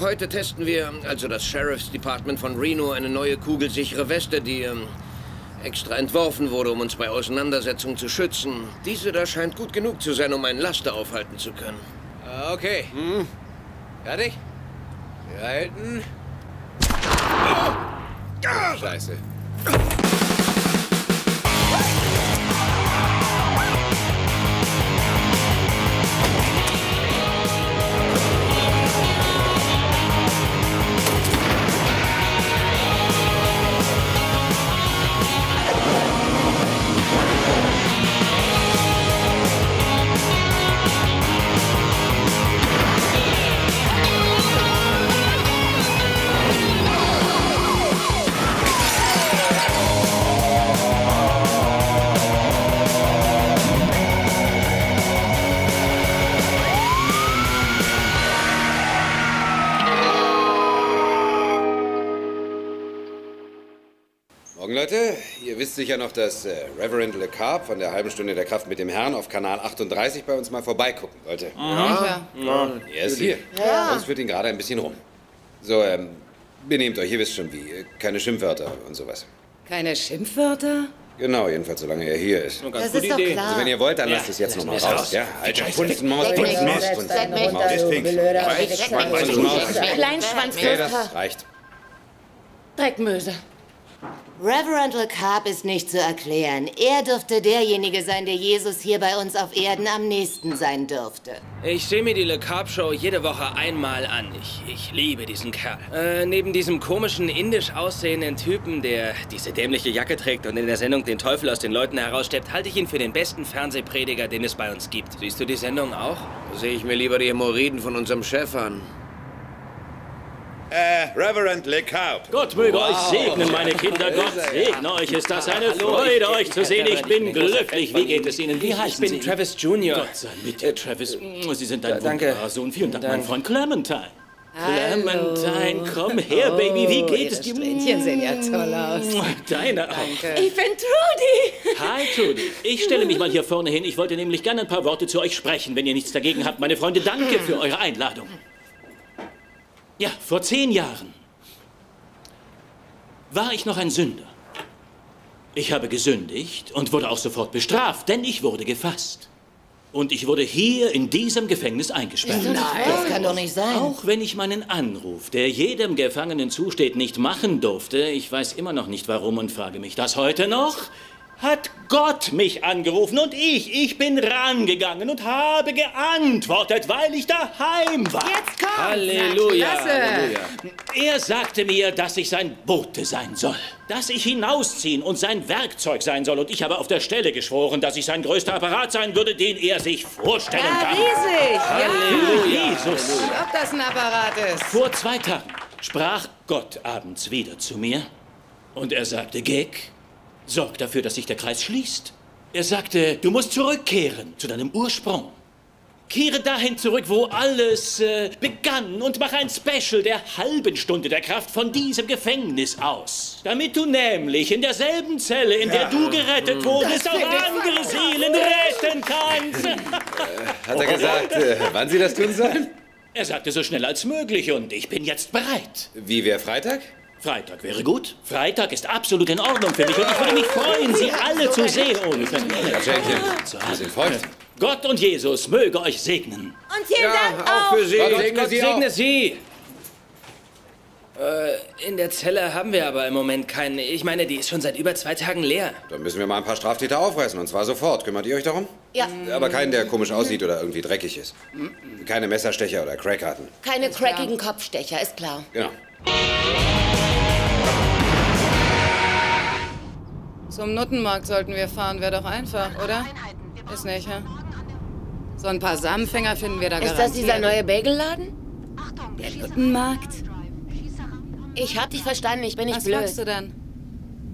Heute testen wir, also das Sheriff's Department von Reno, eine neue kugelsichere Weste, die extra entworfen wurde, um uns bei Auseinandersetzungen zu schützen. Diese da scheint gut genug zu sein, um einen Laster aufhalten zu können. Okay. Hm. Fertig? Wir halten. Oh! Ah! Scheiße. Leute, ihr wisst sicher noch, dass Reverend LeCarp von der halben Stunde der Kraft mit dem Herrn auf Kanal 38 bei uns mal vorbeigucken wollte. Ja. Er ist hier. Ja. Das führt ihn gerade ein bisschen rum. So, benehmt euch, ihr wisst schon wie. Keine Schimpfwörter und sowas. Keine Schimpfwörter? Genau, jedenfalls solange er hier ist. Das ist doch klar. Also wenn ihr wollt, dann lasst es jetzt nochmal raus. Ja, alter Kunstmaus, Kleinschwanz. Nee, das reicht. Dreckmöse. Reverend LeCarp ist nicht zu erklären. Er dürfte derjenige sein, der Jesus hier bei uns auf Erden am nächsten sein dürfte. Ich sehe mir die LeCarp Show jede Woche einmal an. Ich liebe diesen Kerl. Neben diesem komischen, indisch aussehenden Typen, der diese dämliche Jacke trägt und in der Sendung den Teufel aus den Leuten heraussteppt, halte ich ihn für den besten Fernsehprediger, den es bei uns gibt. Siehst du die Sendung auch? Da sehe ich mir lieber die Hämorrhoiden von unserem Chef an. Reverend LeCarp. Gott möge euch segnen, meine Kinder. Gott segne euch. Ist das eine Freude, euch zu sehen. Ich bin glücklich. Wie geht es Ihnen? Wie heißen Sie? Ich bin Travis Jr. Gott sei mit dir, Travis. Sie sind ein wunderbarer Sohn. Vielen Dank, mein Freund Clementine. Hallo. Clementine, komm her, Baby. Wie geht es dir? Mädchen sehen ja toll aus. Deine auch. Ich bin Trudy. Hi, Trudy. Ich stelle mich mal hier vorne hin. Ich wollte nämlich gerne ein paar Worte zu euch sprechen, wenn ihr nichts dagegen habt. Meine Freunde, danke für eure Einladung. Ja, vor 10 Jahren war ich noch ein Sünder. Ich habe gesündigt und wurde auch sofort bestraft, denn ich wurde gefasst. Und ich wurde hier in diesem Gefängnis eingesperrt. Nein, das kann doch nicht sein. Auch wenn ich meinen Anruf, der jedem Gefangenen zusteht, nicht machen durfte, ich weiß immer noch nicht warum und frage mich das heute noch, hat Gott mich angerufen und ich bin rangegangen und habe geantwortet, weil ich daheim war. Jetzt kommt's! Halleluja! Halleluja! Er sagte mir, dass ich sein Bote sein soll, dass ich hinausziehen und sein Werkzeug sein soll. Und ich habe auf der Stelle geschworen, dass ich sein größter Apparat sein würde, den er sich vorstellen kann. Riesig! Halleluja! Ja. Jesus! Und ob das ein Apparat ist? Vor 2 Tagen sprach Gott abends wieder zu mir und er sagte, Gek, sorg dafür, dass sich der Kreis schließt. Er sagte, du musst zurückkehren zu deinem Ursprung. Kehre dahin zurück, wo alles begann und mache ein Special der halben Stunde der Kraft von diesem Gefängnis aus. Damit du nämlich in derselben Zelle, in der du gerettet wurdest, auch andere Seelen retten kannst. Hat er gesagt, wann sie das tun sollen? Er sagte, so schnell als möglich und ich bin jetzt bereit. Wie wäre Freitag? Freitag wäre gut. Freitag ist absolut in Ordnung für mich und ich würde mich freuen, Sie alle zu sehen. Gott und Jesus möge euch segnen. Und vielen Dank auch für Sie. Gott segne Sie. In der Zelle haben wir aber im Moment keinen. Ich meine, die ist schon seit über 2 Tagen leer. Dann müssen wir mal ein paar Straftäter aufreißen und zwar sofort. Kümmert ihr euch darum? Ja. Aber keinen, der komisch aussieht oder irgendwie dreckig ist. Keine Messerstecher oder Crackarten. Keine crackigen Kopfstecher, ist klar. Genau. Zum Nuttenmarkt sollten wir fahren, wäre doch einfach, oder? Ist nicht, ja? So ein paar Samenfänger finden wir da garantiert. Ist das dieser neue Bagelladen? Der Nuttenmarkt? Ich hab dich verstanden, ich bin nicht blöd. Was fragst du denn?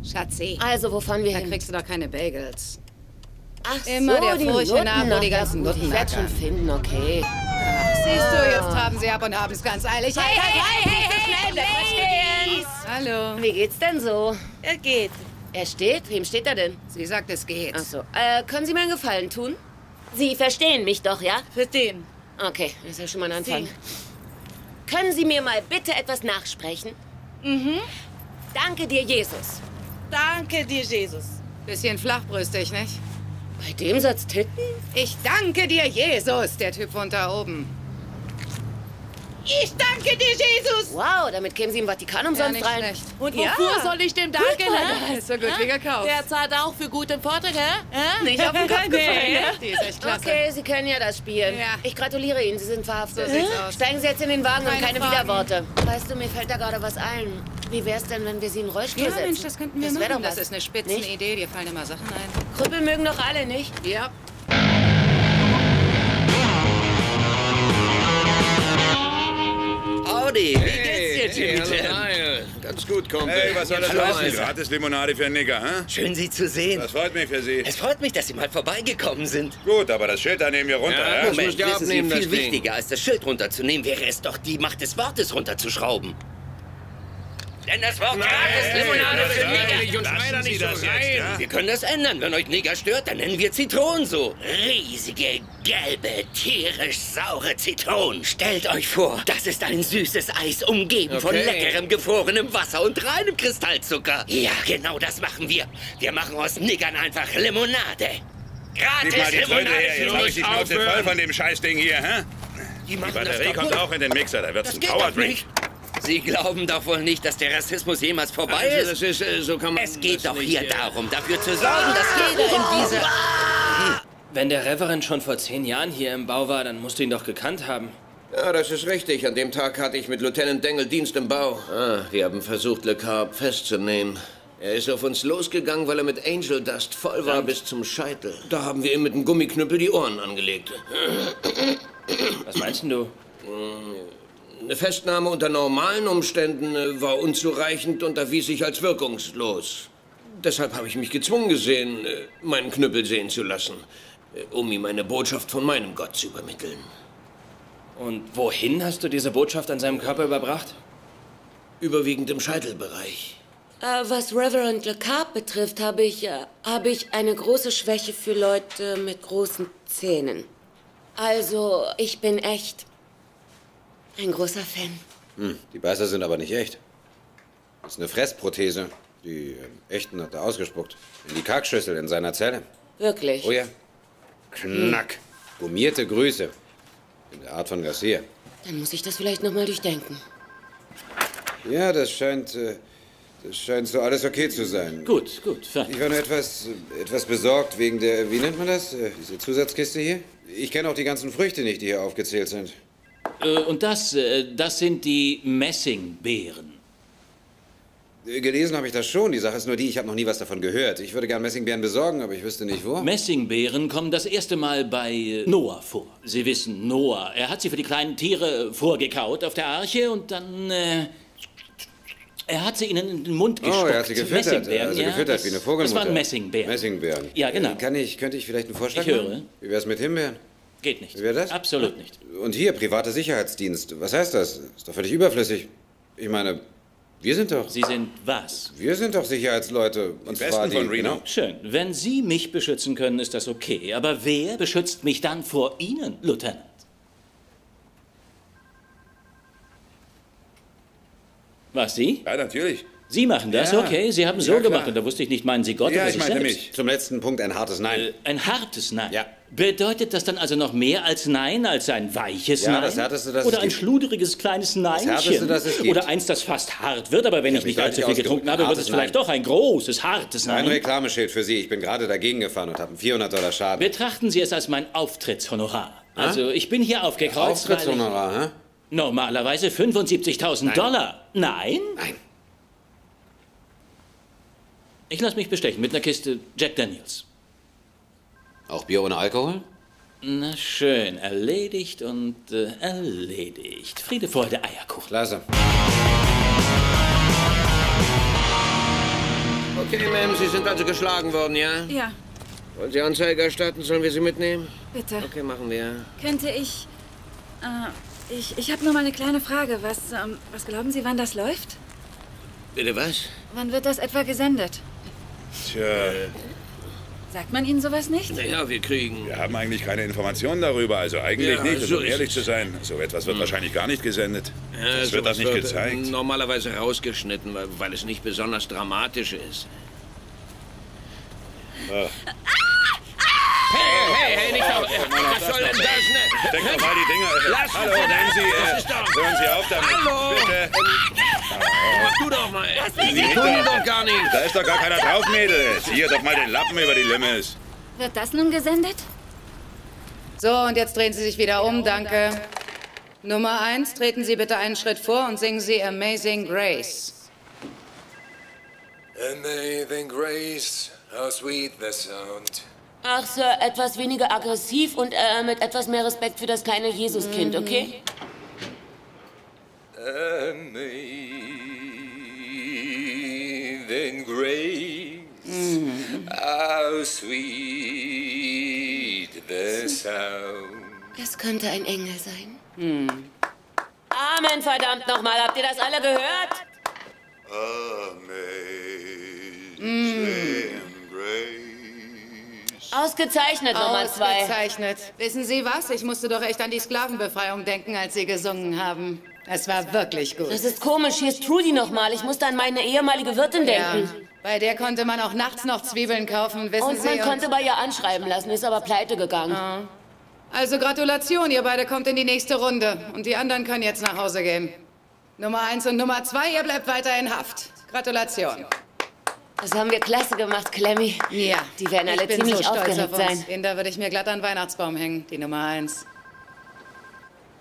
Schatzi. Also, wo fahren wir hin? Da kriegst du doch keine Bagels. Ach so, immer der Furche nach, wo die ganzen Nutten werden schon finden, okay. Ach, siehst du, jetzt traben sie ab und haben's ganz eilig. Hey, hey, hey, hey, hey, hey, hallo. Wie geht's denn so? Es geht. Er steht? Wem steht er denn? Sie sagt, es geht. Ach so. Können Sie mir einen Gefallen tun? Sie verstehen mich doch, ja? Verstehen. Okay, das ist ja schon mal ein Anfang. Können Sie mir mal bitte etwas nachsprechen? Mhm. Danke dir, Jesus. Danke dir, Jesus. Bisschen flachbrüstig, nicht? Bei dem Satz Titten? Ich danke dir, Jesus, der Typ von da oben. Ich danke dir, Jesus! Wow, damit kämen Sie im Vatikan umsonst rein. Schlecht. Und wofür soll ich dem danken? Das ist so gut wie gekauft. Der zahlt auch für guten Vortrag, hä? Nicht auf den Kopf gefallen, ne? Die ist echt klasse. Okay, Sie können ja das spielen. Ja. Ich gratuliere Ihnen, Sie sind verhaftet. So sieht's aus. Steigen Sie jetzt in den Wagen und keine Widerworte. Weißt du, mir fällt da gerade was ein. Wie wär's denn, wenn wir Sie in den Rollstuhl setzen? Ja, Mensch, das könnten wir machen. Das ist eine Spitzenidee, dir fallen immer Sachen ein. Krüppel mögen doch alle, nicht? Ja. Wie geht's dir, Jimmy Jam? Ganz gut, Kumpel. Hey, was soll das heißen? Gratis Limonade für einen Nigger, hä? Schön, Sie zu sehen. Das freut mich für Sie. Es freut mich, dass Sie mal vorbeigekommen sind. Gut, aber das Schild da nehmen wir runter, ja? Moment, wissen Sie, viel wichtiger als das Schild runterzunehmen, wäre es doch, die Macht des Wortes runterzuschrauben. Denn das Wort Gratis Limonade für Nigger. Lassen Sie das jetzt, ja? Wir können das ändern. Wenn euch Nigger stört, dann nennen wir Zitronen so. Riesige, gelbe, tierisch saure Zitronen. Stellt euch vor, das ist ein süßes Eis, umgeben von leckerem, gefrorenem Wasser und reinem Kristallzucker. Ja, genau das machen wir. Wir machen aus Niggern einfach Limonade. Gratis Limonade für euch. Ich hab die Schnauze voll von dem Scheißding hier, hä? Die Batterie kommt auch in den Mixer, da wird's ein Powerdrink. Sie glauben doch wohl nicht, dass der Rassismus jemals vorbei ist? Das ist so kann man es geht doch hier darum, dafür zu sorgen, dass jeder in dieser... Wenn der Reverend schon vor 10 Jahren hier im Bau war, dann musst du ihn doch gekannt haben. Ja, das ist richtig. An dem Tag hatte ich mit Lieutenant Dangle Dienst im Bau. Ah, wir haben versucht, LeCarp festzunehmen. Er ist auf uns losgegangen, weil er mit Angel Dust voll war bis zum Scheitel. Da haben wir ihm mit einem Gummiknüppel die Ohren angelegt. Was meinst du? Eine Festnahme unter normalen Umständen war unzureichend und erwies sich als wirkungslos. Deshalb habe ich mich gezwungen gesehen, meinen Knüppel sehen zu lassen, um ihm eine Botschaft von meinem Gott zu übermitteln. Und wohin hast du diese Botschaft an seinem Körper überbracht? Überwiegend im Scheitelbereich. Was Reverend LeCarp betrifft, habe ich eine große Schwäche für Leute mit großen Zähnen. Also, ich bin echt... ein großer Fan. Hm, die Beißer sind aber nicht echt. Das ist eine Fressprothese. Die Echten hat er ausgespuckt. In die Kackschüssel in seiner Zelle. Wirklich? Oh ja. Knack. Gummierte Grüße. In der Art von Garcia. Dann muss ich das vielleicht nochmal durchdenken. Ja, das scheint so alles okay zu sein. Gut, gut. Fein. Ich war nur etwas besorgt wegen der, wie nennt man das? Diese Zusatzkiste hier. Ich kenne auch die ganzen Früchte nicht, die hier aufgezählt sind. Und das sind die Messingbeeren. Gelesen habe ich das schon. Die Sache ist nur die, ich habe noch nie was davon gehört. Ich würde gern Messingbeeren besorgen, aber ich wüsste nicht, wo. Messingbeeren kommen das erste Mal bei Noah vor. Sie wissen, Noah. Er hat sie für die kleinen Tiere vorgekaut auf der Arche und dann... er hat sie ihnen in den Mund gespuckt. Oh, er hat sie gefüttert. Also gefüttert wie eine Vogelmutter. Das waren Messingbeeren. Messingbeeren. Ja, genau. Könnte ich vielleicht einen Vorschlag machen? Wie wäre es mit Himbeeren? Geht nicht. Wer das? Absolut nicht. Und hier, privater Sicherheitsdienst. Was heißt das? Ist doch völlig überflüssig. Ich meine, wir sind doch... Sie sind was? Wir sind doch Sicherheitsleute. Und zwar die von Reno. Schön. Wenn Sie mich beschützen können, ist das okay. Aber wer beschützt mich dann vor Ihnen, Lieutenant? Was, Sie? Ja, natürlich. Sie machen das, okay. Sie haben so gemacht. Und da wusste ich nicht, meinen Sie Gott oder sich selbst? Ja, ich meinte mich. Zum letzten Punkt ein hartes Nein. Ein hartes Nein? Ja. Bedeutet das dann also noch mehr als Nein, als ein weiches Nein? Das Härteste, das oder ein schluderiges kleines Neinchen? Das Härteste, das es gibt. Oder eins, das fast hart wird, aber wenn ich nicht allzu viel getrunken habe, wird es vielleicht doch ein großes, hartes Nein. Ein Reklameschild für Sie. Ich bin gerade dagegen gefahren und habe einen $400 Schaden. Betrachten Sie es als mein Auftrittshonorar. Also, ich bin hier aufgekreuzt. Auftrittshonorar, hä? Normalerweise $75.000. Nein? Nein. Ich lasse mich bestechen mit einer Kiste Jack Daniels. Auch Bier ohne Alkohol? Na schön, erledigt und erledigt. Friede, Freude, Eierkuchen. Klasse. Okay, Ma'am, Sie sind also geschlagen worden, ja? Ja. Wollen Sie Anzeige erstatten? Sollen wir Sie mitnehmen? Bitte. Okay, machen wir. Könnte ich... Ich habe nur mal eine kleine Frage. Was glauben Sie, wann das läuft? Bitte was? Wann wird das etwa gesendet? Tja, Sagt man Ihnen sowas nicht? Naja, wir kriegen... Wir haben eigentlich keine Informationen darüber, also eigentlich ja, nicht, so um ehrlich zu sein. So etwas wird wahrscheinlich gar nicht gesendet. Ja, das wird auch nicht gezeigt. Normalerweise rausgeschnitten, weil es nicht besonders dramatisch ist. Ah. Hey, nicht auf! Was soll denn das? Steck doch mal die Dinger! Hallo, Nancy! Hören Sie auf damit! Hallo! Bitte! Mach du doch mal! Sie tun doch gar nichts! Da ist doch gar keiner drauf, Mädels! Hier doch mal den Lappen über die Limes! Wird das nun gesendet? So, und jetzt drehen Sie sich wieder um, danke. Nummer 1, treten Sie bitte einen Schritt vor und singen Sie Amazing Grace. Amazing Grace, how sweet the sound. Ach, Sir, etwas weniger aggressiv und mit etwas mehr Respekt für das kleine Jesuskind, okay? Amazing Grace, how sweet the sound. Das könnte ein Engel sein. Amen, verdammt nochmal, habt ihr das alle gehört? Amazing Grace. Ausgezeichnet, Nummer 2. Ausgezeichnet. Wissen Sie was? Ich musste doch echt an die Sklavenbefreiung denken, als Sie gesungen haben. Es war wirklich gut. Das ist komisch. Hier ist Trudy nochmal. Ich musste an meine ehemalige Wirtin denken. Ja. Bei der konnte man auch nachts noch Zwiebeln kaufen, wissen Sie? Und man konnte bei ihr anschreiben lassen, ist aber pleite gegangen. Ja. Also Gratulation, ihr beide kommt in die nächste Runde. Und die anderen können jetzt nach Hause gehen. Nummer 1 und Nummer 2, ihr bleibt weiter in Haft. Gratulation. Das haben wir klasse gemacht, Clemmy. Ja, die werden alle ziemlich aufgeregt sein. Den da würde ich mir glatt an den Weihnachtsbaum hängen, die Nummer 1.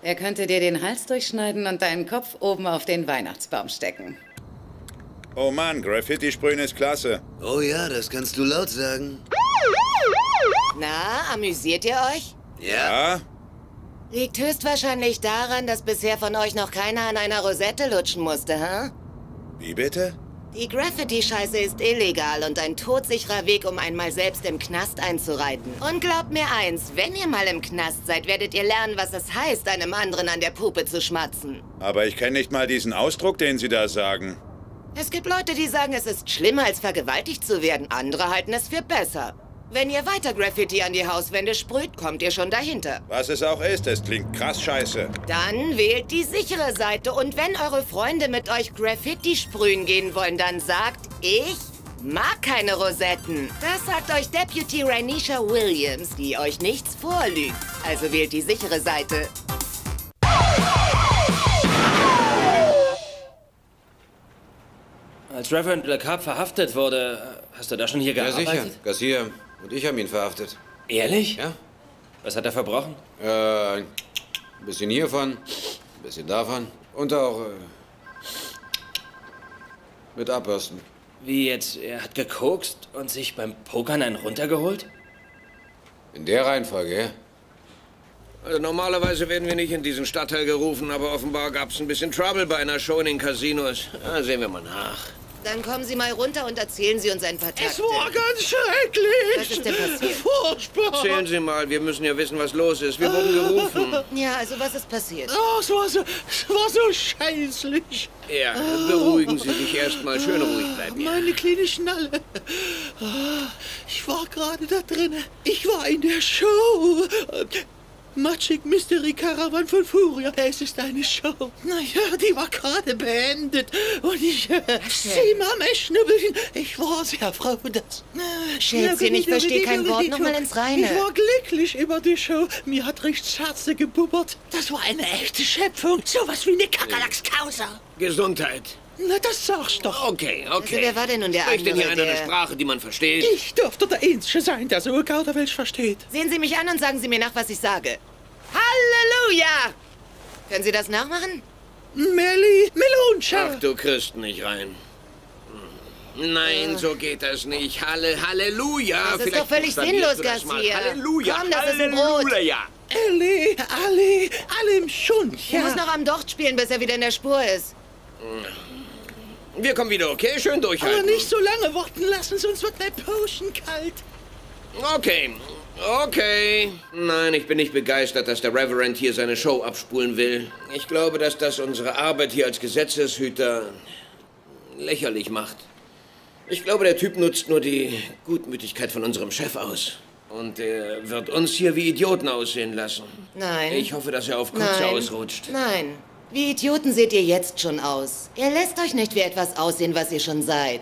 Er könnte dir den Hals durchschneiden und deinen Kopf oben auf den Weihnachtsbaum stecken. Oh Mann, Graffiti-Sprühen ist klasse. Oh ja, das kannst du laut sagen. Na, amüsiert ihr euch? Ja. Liegt höchstwahrscheinlich daran, dass bisher von euch noch keiner an einer Rosette lutschen musste, hä? Wie bitte? Die Graffiti-Scheiße ist illegal und ein todsicherer Weg, um einmal selbst im Knast einzureiten. Und glaubt mir eins, wenn ihr mal im Knast seid, werdet ihr lernen, was es heißt, einem anderen an der Puppe zu schmatzen. Aber ich kenne nicht mal diesen Ausdruck, den Sie da sagen. Es gibt Leute, die sagen, es ist schlimmer, als vergewaltigt zu werden. Andere halten es für besser. Wenn ihr weiter Graffiti an die Hauswände sprüht, kommt ihr schon dahinter. Was es auch ist, es klingt krass scheiße. Dann wählt die sichere Seite. Und wenn eure Freunde mit euch Graffiti sprühen gehen wollen, dann sagt, ich mag keine Rosetten. Das sagt euch Deputy Raineesha Williams, die euch nichts vorlügt. Also wählt die sichere Seite. Als Reverend LeCarp verhaftet wurde, hast du da schon hier gearbeitet? Ja, sicher. Garcia und ich haben ihn verhaftet. Ehrlich? Ja. Was hat er verbrochen? Ein bisschen hiervon, ein bisschen davon und auch mit Abbürsten. Wie jetzt? Er hat gekokst und sich beim Pokern einen runtergeholt? In der Reihenfolge, ja. Also normalerweise werden wir nicht in diesen Stadtteil gerufen, aber offenbar gab es ein bisschen Trouble bei einer Show in den Casinos. Ja, sehen wir mal nach. Dann kommen Sie mal runter und erzählen Sie uns ein paar Takte. Es war ganz schrecklich. Was ist denn passiert? Furchtbar. Erzählen Sie mal, wir müssen ja wissen, was los ist. Wir wurden gerufen. Ja, also was ist passiert? Oh, es war so scheißlich. Ja, beruhigen Sie sich erstmal. Schön ruhig bleiben. Ja. Meine kleine Schnalle. Ich war gerade da drin. Ich war in der Show. Magic Mystery Caravan von Furia. Es ist eine Show. Naja, die war gerade beendet. Und ich... Sieh mal, mein Schnubbelchen. Ich war sehr froh, dass... Schätzchen, ich verstehe kein Wort. Nochmal ins Reine. Ich war glücklich über die Show. Mir hat recht Schatze gebubbert. Das war eine echte Schöpfung. Sowas wie eine Kakerlakskausa. Gesundheit. Na, das sagst doch. Okay. Also, wer war denn nun der andere? Spricht denn hier einer eine Sprache, die man versteht? Ich dürfte der Einzige sein, der so Kauderwelsch versteht. Sehen Sie mich an und sagen Sie mir nach, was ich sage. Halleluja! Können Sie das nachmachen? Meloncha! Ach du Christ, nicht rein. Nein, so geht das nicht. Halleluja! Das ist doch völlig sinnlos, Garcia. Halleluja! Komm, das ist ein Brot. Allem schon. Er muss noch am Docht spielen, bis er wieder in der Spur ist. Wir kommen wieder, okay? Schön durchhalten. Aber nicht so lange warten lassen, sonst wird mein Potion kalt. Okay. Nein, ich bin nicht begeistert, dass der Reverend hier seine Show abspulen will. Ich glaube, dass das unsere Arbeit hier als Gesetzeshüter lächerlich macht. Ich glaube, der Typ nutzt nur die Gutmütigkeit von unserem Chef aus. Und er wird uns hier wie Idioten aussehen lassen. Nein. Ich hoffe, dass er auf Kotze ausrutscht. Nein. Wie Idioten seht ihr jetzt schon aus. Er lässt euch nicht wie etwas aussehen, was ihr schon seid.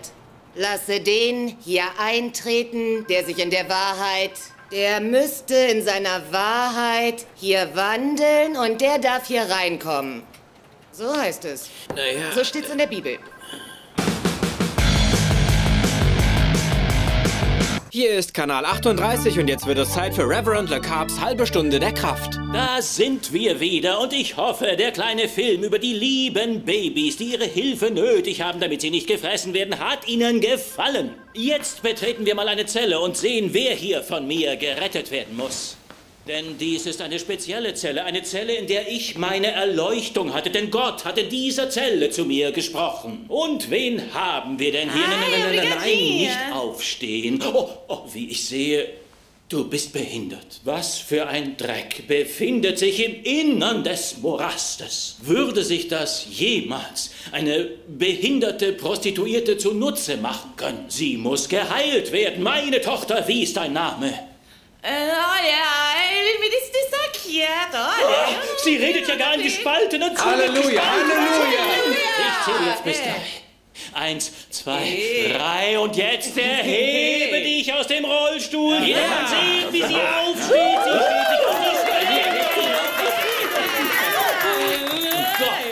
Lasse den hier eintreten, der sich in der Wahrheit... Der müsste in seiner Wahrheit hier wandeln und der darf hier reinkommen. So heißt es. Naja. So steht's in der Bibel. Hier ist Kanal 38 und jetzt wird es Zeit für Reverend LeCarps halbe Stunde der Kraft. Da sind wir wieder und ich hoffe, der kleine Film über die lieben Babys, die ihre Hilfe nötig haben, damit sie nicht gefressen werden, hat Ihnen gefallen. Jetzt betreten wir mal eine Zelle und sehen, wer hier von mir gerettet werden muss. Denn dies ist eine spezielle Zelle, eine Zelle, in der ich meine Erleuchtung hatte, denn Gott hatte in dieser Zelle zu mir gesprochen. Und wen haben wir denn hier? Nein, nicht aufstehen. Oh, wie ich sehe, du bist behindert. Was für ein Dreck befindet sich im Innern des Morastes. Würde sich das jemals eine behinderte Prostituierte zunutze machen können? Sie muss geheilt werden. Meine Tochter, wie ist dein Name? Sie redet ja gar in gespaltenen Zungen. Halleluja, Halleluja, Halleluja. Ich zähle jetzt bis 3. 1, 2, 3 und jetzt erhebe dich aus dem Rollstuhl. Jeder kann sehen, wie sie aufsteht. Sie steht sich auf die Stelle.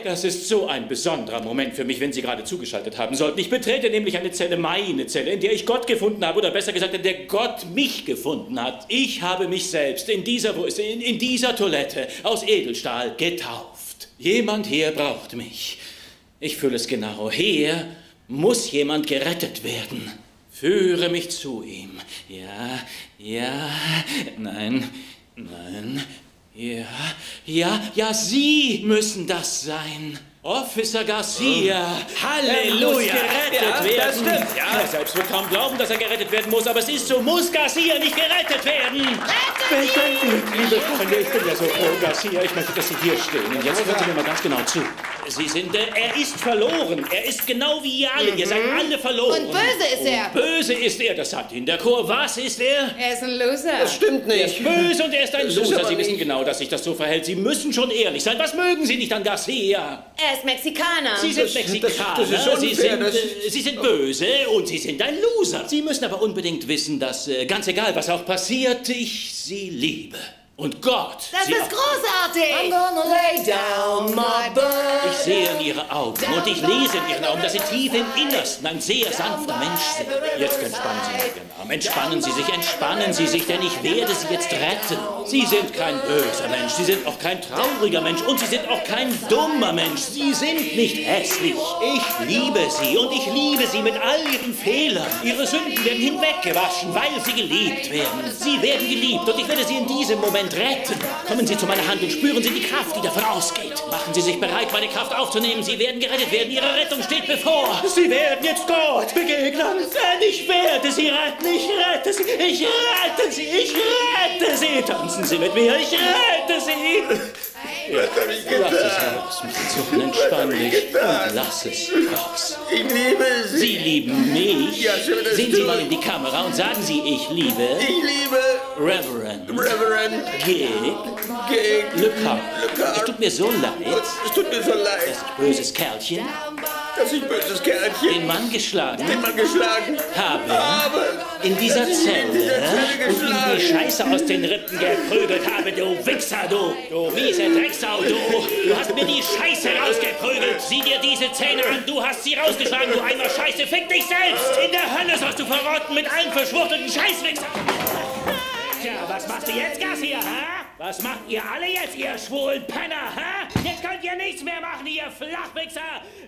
Das ist so ein besonderer Moment für mich, wenn Sie gerade zugeschaltet haben sollten. Ich betrete nämlich eine Zelle, meine Zelle, in der ich Gott gefunden habe, oder besser gesagt, in der Gott mich gefunden hat. Ich habe mich selbst in dieser Toilette aus Edelstahl getauft. Jemand hier braucht mich. Ich fühle es genau. Hier muss jemand gerettet werden. Führe mich zu ihm. Ja, nein. Ja, Sie müssen das sein. Officer Garcia. Halleluja. Muss gerettet werden. Das stimmt, Er selbst wird kaum glauben, dass er gerettet werden muss, aber es ist so, muss Garcia nicht gerettet werden. Rettet ihn! Liebe Freunde, ich bin ja so froh, Garcia. Ich möchte, dass Sie hier stehen. Und jetzt hören Sie mir mal ganz genau zu. Sie sind, er ist verloren. Er ist genau wie ihr alle. Ihr seid alle verloren. Und böse ist er. Böse ist er, das sagt Ihnen der Chor. Was ist er? Er ist ein Loser. Das stimmt nicht. Er ist böse und er ist ein Loser. Sie wissen genau, dass sich das so verhält. Sie müssen schon ehrlich sein. Was mögen Sie nicht an Garcia? Er ist Mexikaner. Sie sind Mexikaner. Das ist unfair, Sie sind böse und Sie sind ein Loser. Sie müssen aber unbedingt wissen, dass, ganz egal, was auch passiert, ich Sie liebe. Und Gott! Das ist großartig! I'm gonna lay down my burden. Ich sehe in ihre Augen und ich lese in ihren Augen, dass sie tief im Innersten ein sehr sanfter Mensch sind. Jetzt entspannen Sie sich, entspannen Sie sich, denn ich werde Sie jetzt retten. Sie sind kein böser Mensch, Sie sind auch kein trauriger Mensch und Sie sind auch kein dummer Mensch. Sie sind nicht hässlich. Ich liebe Sie und ich liebe Sie mit all Ihren Fehlern. Ihre Sünden werden hinweggewaschen, weil Sie geliebt werden. Sie werden geliebt und ich werde Sie in diesem Moment retten. Kommen Sie zu meiner Hand und spüren Sie die Kraft, die davon ausgeht. Machen Sie sich bereit, meine Kraft aufzunehmen. Sie werden gerettet werden. Ihre Rettung steht bevor. Sie werden jetzt Gott begegnen. Denn ich werde Sie retten. Ich rette Sie. Ich rette Sie. Ich rette Sie. Tanzen Sie mit mir. Ich rette Sie. Lass es raus, Mädchen. Entspann dich und lass es raus. Ich liebe Sie. Sie lieben mich. Ja, sehen Sie mal in die Kamera und sagen Sie, ich liebe. Ich liebe. Reverend. LeCarp. Es tut mir so leid. Dass ich böses Kerlchen. Den Mann geschlagen. Habe. In dieser Zelle. Und ihm die Scheiße aus den Rippen geprügelt habe. Du Wichser, du miese Drecksau, du. Du hast mir die Scheiße rausgeprügelt. Sieh dir diese Zähne an. Du hast sie rausgeschlagen, du Eimer Scheiße. Fick dich selbst. In der Hölle sollst du verrotten mit allen verschwuchtelten Scheißwichsern. Ja, was macht ihr jetzt, Garcia, hä? Was macht ihr alle jetzt, ihr schwulen Penner, hä? Jetzt könnt ihr nichts mehr machen, ihr Flachwichser!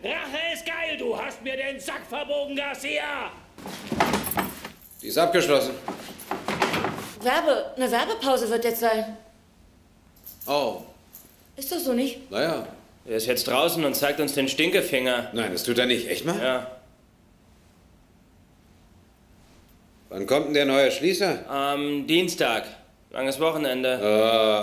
Rache ist geil, du hast mir den Sack verbogen, Garcia! Die ist abgeschlossen. Eine Werbepause wird jetzt sein. Oh. Ist das so nicht? Naja. Er ist jetzt draußen und zeigt uns den Stinkefinger. Nein, das tut er nicht. Echt mal? Ja. Wann kommt denn der neue Schließer? Am Dienstag. Langes Wochenende.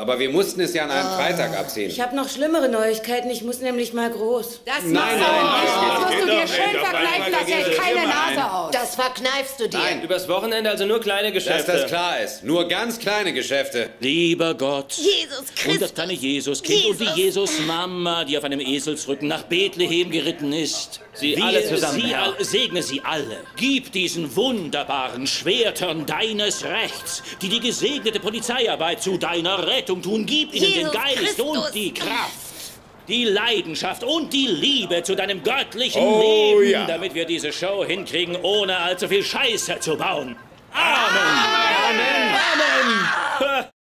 Aber wir mussten es ja an einem Freitag abziehen. Ich habe noch schlimmere Neuigkeiten. Ich muss nämlich mal groß. Das musst du dir schön verkneifen, das hält keine Nase aus. Das verkneifst du dir. Nein, übers Wochenende also nur kleine Geschäfte. Dass das klar ist. Nur ganz kleine Geschäfte. Lieber Gott. Jesus Christus. Und das kleine Jesuskind und die Jesusmama, die auf einem Eselsrücken nach Bethlehem geritten ist. Sie alle zusammen. Segne sie alle. Gib diesen wunderbaren Schwertern deines Rechts, die die gesegnete Polizeiarbeit zu deiner Rettung tun. Gib ihnen den Geist und die Kraft, die Leidenschaft und die Liebe zu deinem göttlichen Leben, damit wir diese Show hinkriegen, ohne allzu viel Scheiße zu bauen. Amen! Amen! Amen! Amen.